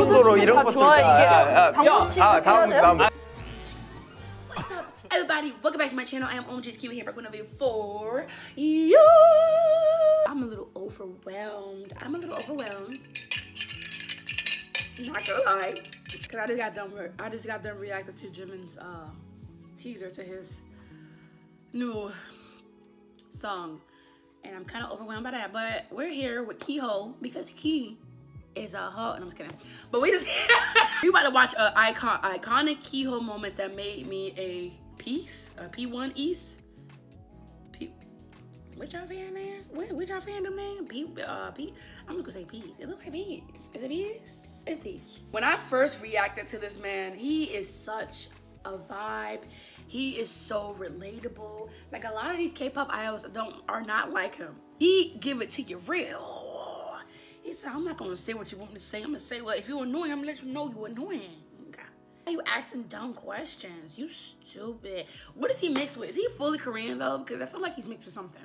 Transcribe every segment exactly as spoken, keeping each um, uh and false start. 정도로 이런 것들까? 아, 다음 다음. What's up, everybody? Welcome back to my channel. I am OMGitsKiwi here, back with another for you. I'm a little overwhelmed. I'm a little overwhelmed. Not gonna lie, cause I just got done. I just got done reacting to Jimin's uh, teaser to his new song, and I'm kind of overwhelmed by that. But we're here with Keeho because Key is a hoe, and I'm just kidding. But we just we about to watch uh, icon iconic Keeho moments that made me a piece, a P one East. P, what y'all saying there? What, what y'all saying them name? P, uh, P. I'm just gonna say peas. It looks like peas. Is it peas? It's peas. When I first reacted to this man, he is such a vibe. He is so relatable. Like a lot of these K-pop idols don't are not like him. He give it to you real. He said, I'm not gonna say what you want me to say. I'm gonna say, well, if you're annoying, I'm gonna let you know you're annoying. Okay. Why are you asking dumb questions? You stupid. What is he mixed with? Is he fully Korean though? Because I feel like he's mixed with something.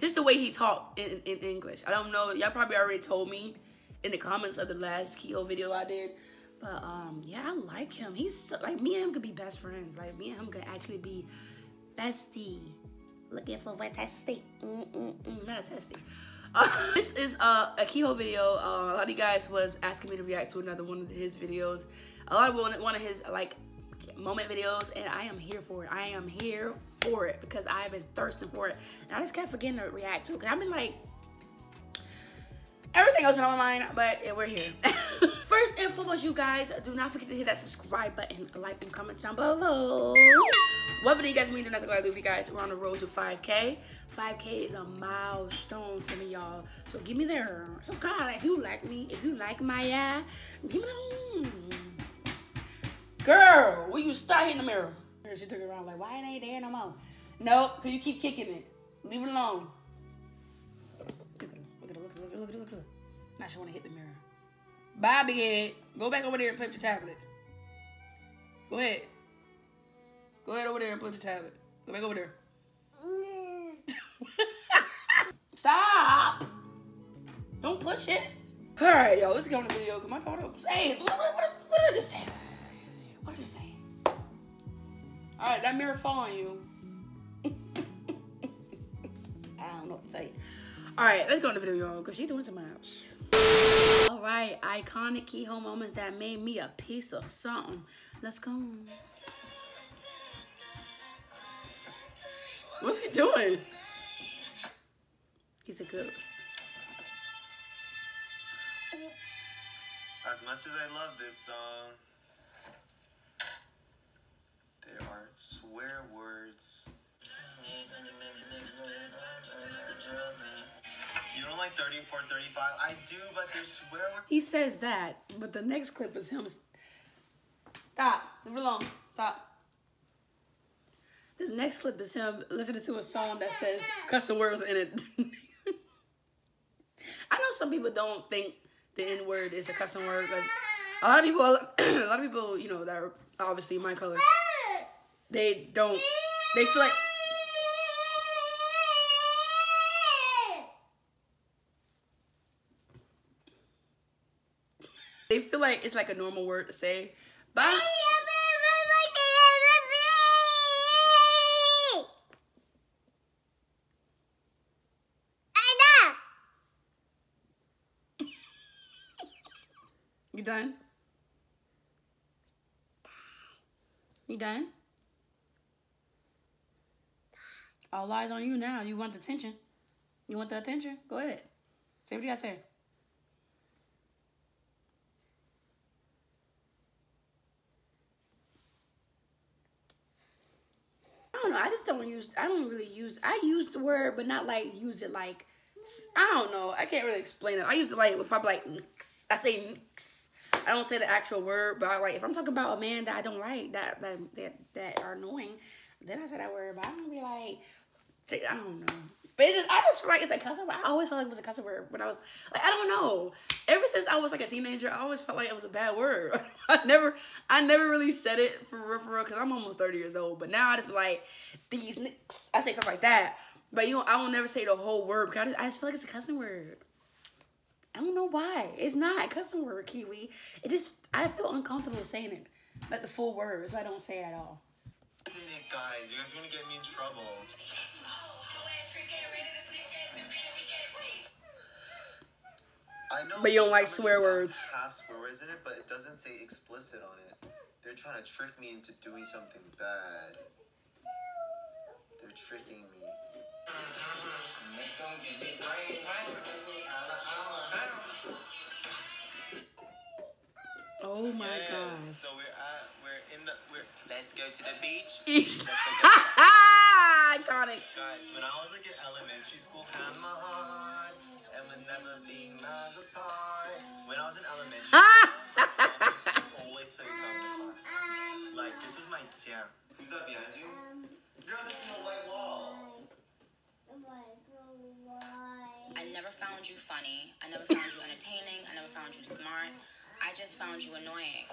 Just the way he talked in, in English. I don't know. Y'all probably already told me in the comments of the last Keeho video I did. But um, yeah, I like him. He's so, like, me and him could be best friends. Like me and him could actually be bestie. Looking for a testy. Mm mm mm. Not a testy. Uh, this is uh, a Keeho video. Uh, a lot of you guys was asking me to react to another one of his videos. A lot of one, one of his like moment videos, and I am here for it. I am here for it because I've been thirsting for it, and I just kept forgetting to react to it. Cause I've been like everything else on my mind, but yeah, we're here. First and foremost, you guys, do not forget to hit that subscribe button, like, and comment down below. What video you guys mean to not do for you guys? We're on the road to five K. five K is a milestone for me, y'all. So give me there. Subscribe if you like me. If you like my eye, give me the girl, will you stop hitting the mirror? She took it around like, why it ain't there no more? Nope, because you keep kicking it. Leave it alone. Look at it, look at it, look at it, look at it, look at it. Now she want to hit the mirror. Bye, big head. Go back over there and play with your tablet. Go ahead. Go ahead over there and play with your tablet. Go back over there. Stop. Don't push it. All right, y'all. Let's get on the video. Cause my daughter was, hey, what, what, what, what did I just say? What did I say? All right, that mirror fall on you. I don't know what to tell you. All right, let's go on the video, y'all. Cause she doing some apps. All right, iconic Keeho moments that made me a piece of something. Let's go. What's he doing? He's a good. As much as I love this song, there are swear words. You don't like thirty-four, thirty-five? I do, but there's swear words. He says that, but the next clip is him. Stop. Leave it alone. Stop. The next clip is him listening to a song that says cussing words in it. I know some people don't think the N word is a cussing word, but a lot of people, a lot of people, you know, that are obviously my color, they don't, they feel like. They feel like it's like a normal word to say. But you done? You done? All eyes on you now. You want the attention. You want the attention? Go ahead. Say what you gotta say. I just don't use, I don't really use, I use the word, but not like use it like, I don't know. I can't really explain it. I use it like, if I'm like, I say, nix. I don't say the actual word, but I like, if I'm talking about a man that I don't like, that that, that, that are annoying, then I say that word, but I don't be like, I don't know. But it's just, I just feel like it's a cuss word. I always felt like it was a cuss word when I was, like, I don't know. Ever since I was like a teenager, I always felt like it was a bad word. I never, I never really said it for real, for real, because I'm almost thirty years old. But now I just like, these nicks, I say stuff like that. But you know, I won't never say the whole word because I just, I just feel like it's a cussing word. I don't know why. It's not a cussing word, Kiwi. It just, I feel uncomfortable saying it, like the full word, so I don't say it at all. Guys, you guys are gonna get me in trouble. I know, but you don't like swear words. Half swear words in it, but it doesn't say explicit on it. They're trying to trick me into doing something bad. They're tricking me. Oh my yeah, God! So we're at, we're in the we're. Let's go to the beach. Let's go to the iconic. Guys, when I was like in elementary school, and my heart and would never be miles apart. When I was in elementary school, I always play songs like this was my jam. Who's that behind you? Girl, this is the white wall. I never found you funny. I never found you entertaining. I never found you smart. I just found you annoying.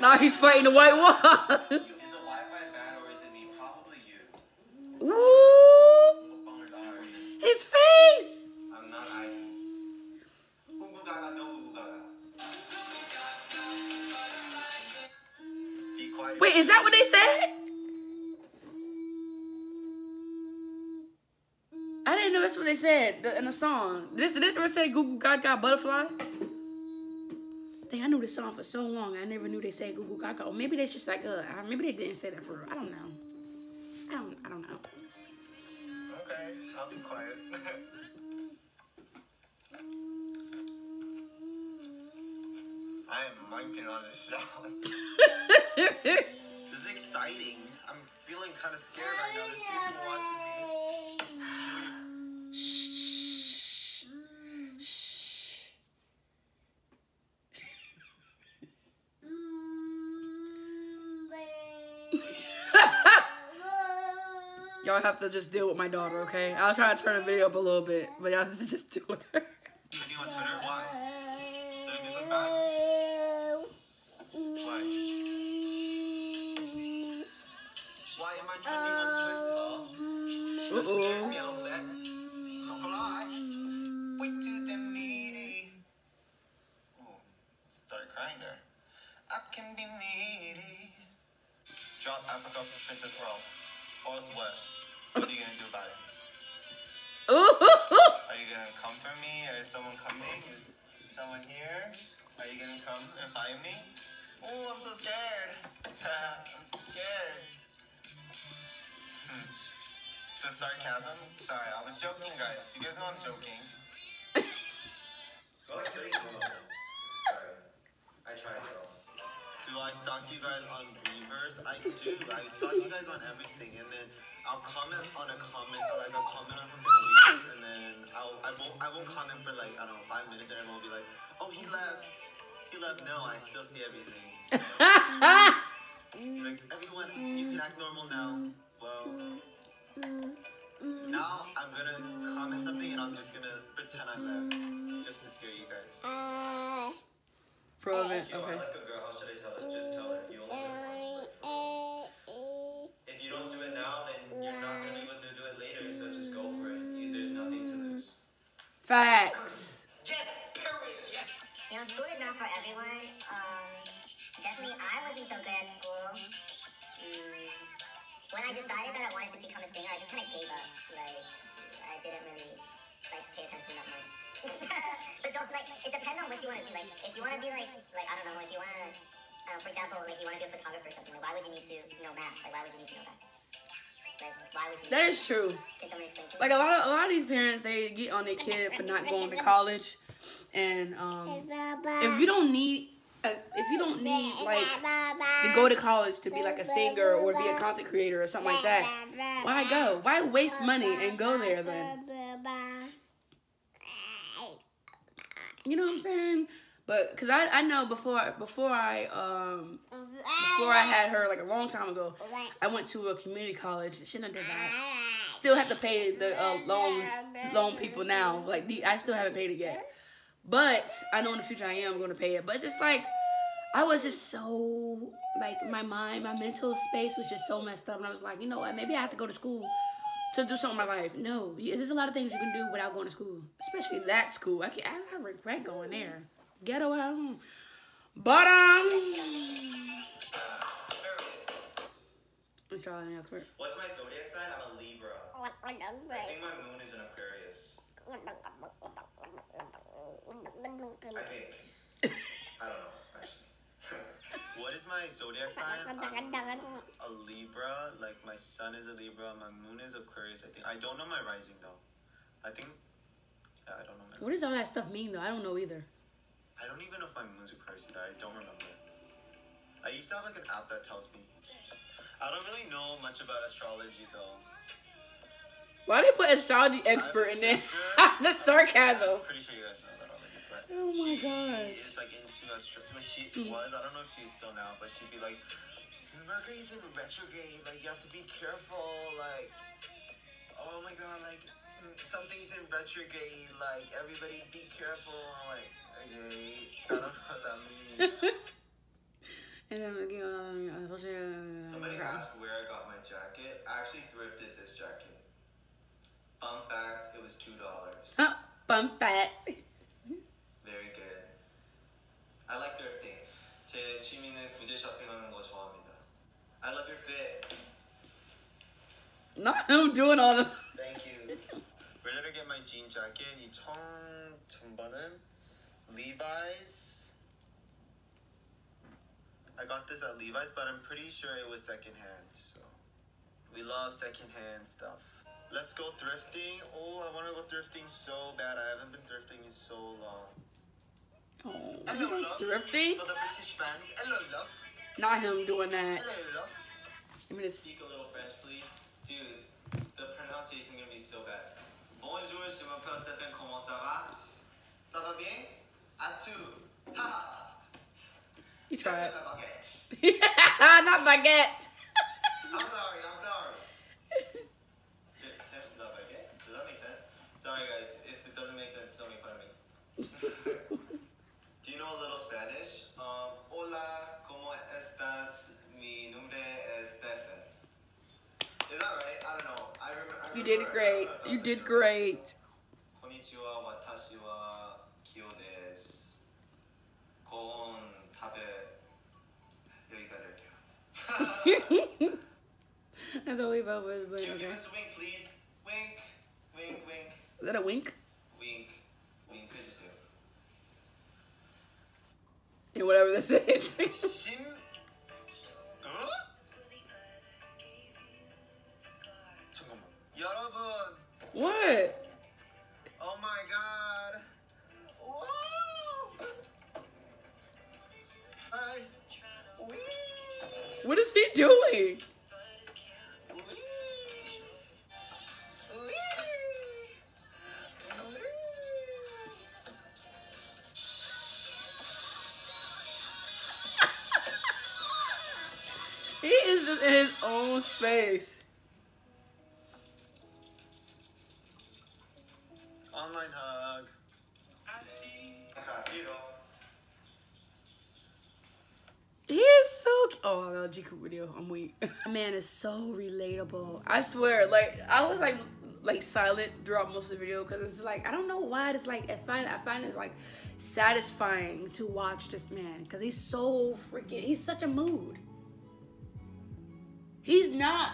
Now he's fighting the white wall. Is the Wi-Fi bad or is it me? Probably you. Ooh. His face. I'm not I. Wait, is that what they said? I didn't know that's what they said in the song. This this one said Google Gaga Butterfly. Dang, I knew this song for so long. I never knew they said Google Gaga. Or maybe that's just like uh maybe they didn't say that for real. I don't know. I don't I don't know. Okay, I'll be quiet. I am munching on this salad. This is exciting. I'm feeling kind of scared right now. There's people watching me. Y'all have to just deal with my daughter, okay? I'll try to turn the video up a little bit, but y'all have to just deal with her. Why? Did I do something bad? Why? Why am I trending on Twitter? Uh-oh. It scares me a little bit. I'm not gonna lie. Way too damn needy. Ooh, started crying there. I can be needy. Drop Africa Princess or else. Or else what? What are you gonna do about it? Are you gonna come for me? Is someone coming? Is someone here? Are you gonna come and find me? Oh, I'm so scared. I'm so scared. Hmm. The sarcasm? Sorry, I was joking, guys. You guys know I'm joking. Go sleep. Sorry, I tried to. Do I stalk you guys on Reverse? I do. I stalk you guys on everything, and then I'll comment on a comment, like I'll comment on something weird, and then I'll, I won't, I won't comment for like, I don't know, five minutes, and everyone will be like, oh, he left. He left. No, I still see everything. So, like, everyone, you can act normal now. Well, now I'm gonna comment something, and I'm just gonna pretend I left, just to scare you guys. Oh, okay. Yo, I like a girl. How should I tell her? Just tell her. You only live once. If you don't do it now, then you're not gonna be able to do it later. So just go for it. You, there's nothing to lose. Facts. Yes, period. Yes. You know, school is not for everyone. Um, definitely, I wasn't so good at school. Mm. When I decided that I wanted to become a singer, I just kind of gave up. Like, I didn't really like pay attention that much. But don't, like, it depends on what you want to do. Like, if you want to be like, like, I don't know, if you want to, uh, for example, like, you want to be a photographer or something, like, why would you need to know math? Like, why would you need to know that? Like, why would you that is true. Can someone explain to me? Like, a lot of, a lot of these parents, they get on their kid for not going to college. And, um, if you don't need, uh, if you don't need, like, to go to college to be, like, a singer or be a content creator or something like that, why go? Why waste money and go there, then? You know what I'm saying? But, cause I, I know before, before I, um, before I had her, like a long time ago, I went to a community college. Shouldn't have done that. Still have to pay the uh, loan, loan people now. Like, the, I still haven't paid it yet. But I know in the future I am going to pay it. But just like, I was just so, like, my mind, my mental space was just so messed up. And I was like, you know what? Maybe I have to go to school to do something in my life. No, there's a lot of things you can do without going to school, especially that school. I can't, I, I regret going there. Ghetto at home. But um. What's my zodiac sign? I'm a Libra. I think my moon is an Aquarius. I think. I don't know, actually. What is my zodiac sign? I'm a Libra. Like, my sun is a Libra. My moon is Aquarius, I think. I don't know my rising, though. I think... Yeah, I don't know my... What does all that stuff mean, though? I don't know either. I don't even know if my moon's Aquarius either. I don't remember. I used to have, like, an app that tells me. I don't really know much about astrology, though. Why did they put astrology expert in there? That's sarcasm. I'm pretty sure you guys know that. Oh my she god. She is like into astrology. Like she mm. was, I don't know if she's still now, but she'd be like, Mercury's in retrograde, like you have to be careful, like, oh my god, like, something's in retrograde, like, everybody be careful. I'm like, okay, I don't know what that means. And I'm looking on. Somebody asked where I got my jacket. I actually thrifted this jacket. Bump back, it was two dollars. Huh, bump back. Very good. I like thrifting. 제 취미는 구제 쇼핑하는 거 좋아합니다. I love your fit. Not him doing all the. Thank you. Where did I get my jean jacket? 이 청 전반은 Levi's. I got this at Levi's, but I'm pretty sure it was secondhand. So we love secondhand stuff. Let's go thrifting. Oh, I want to go thrifting so bad. I haven't been thrifting in so long. Oh, hello, you guys thrifting? For the British fans. Hello, love. Not him doing that. Hello, love. Let me just speak a little French, please. Dude, the pronunciation is going to be so bad. Bonjour, je m'appelle Stephen. Comment ça va? Ça va bien? À tout. Ha. You try it. Baguette. Not baguette. I'm sorry. I'm sorry. Does that make sense? Sorry, guys. If it doesn't make sense, don't make fun of me. Do you know a little Spanish? Um, Hola, ¿cómo estás? Mi nombre es Stefan. Is that right? I don't know. I remember. I remember you did great. I, I you did great. Konnichiwa, watashi wa Keeho desu. Koon tabe. 여기까지 할게요. That's all about was. Can you give us a wink, please? Wink, wink, wink. Is that a wink? Wink, wink. Could you say? Yeah, whatever this is. Shin. Huh? What? Oh my god. Whoa. What is he doing? In his own space. Online hug. I see. He is so cute. Oh, I got a G Coop video. I'm weak. That man is so relatable. I swear, like I was like like silent throughout most of the video because it's like I don't know why it's like I find I find it's like satisfying to watch this man because he's so freaking he's such a mood. He's not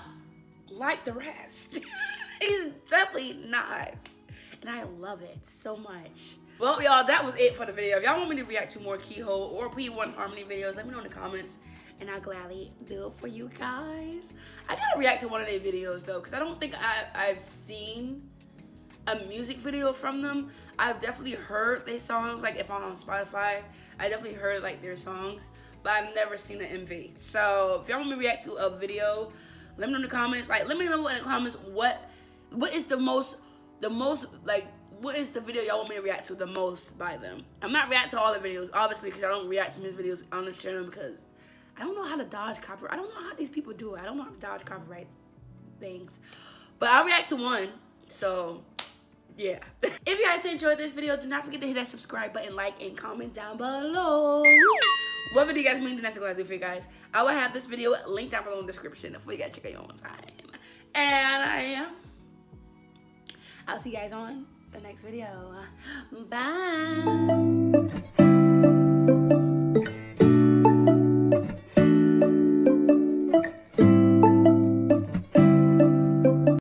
like the rest. He's definitely not. And I love it so much. Well, y'all, that was it for the video. If y'all want me to react to more Keeho or P one Harmony videos, let me know in the comments. And I'll gladly do it for you guys. I gotta react to one of their videos, though, because I don't think I, I've seen a music video from them. I've definitely heard their songs. Like, if I'm on Spotify, I definitely heard, like, their songs. But I've never seen an M V. So if y'all want me to react to a video, let me know in the comments. Like, let me know in the comments what what is the most the most like what is the video y'all want me to react to the most by them. I'm not reacting to all the videos, obviously, because I don't react to music videos on this channel because I don't know how to dodge copyright. I don't know how these people do it. I don't know how to dodge copyright things. But I'll react to one. So yeah. If you guys enjoyed this video, do not forget to hit that subscribe button, like, and comment down below. Whatever you guys mean, the next thing I do for you guys, I will have this video linked down below in the description for you guys to check out your own time. And I am I'll see you guys on the next video. Bye.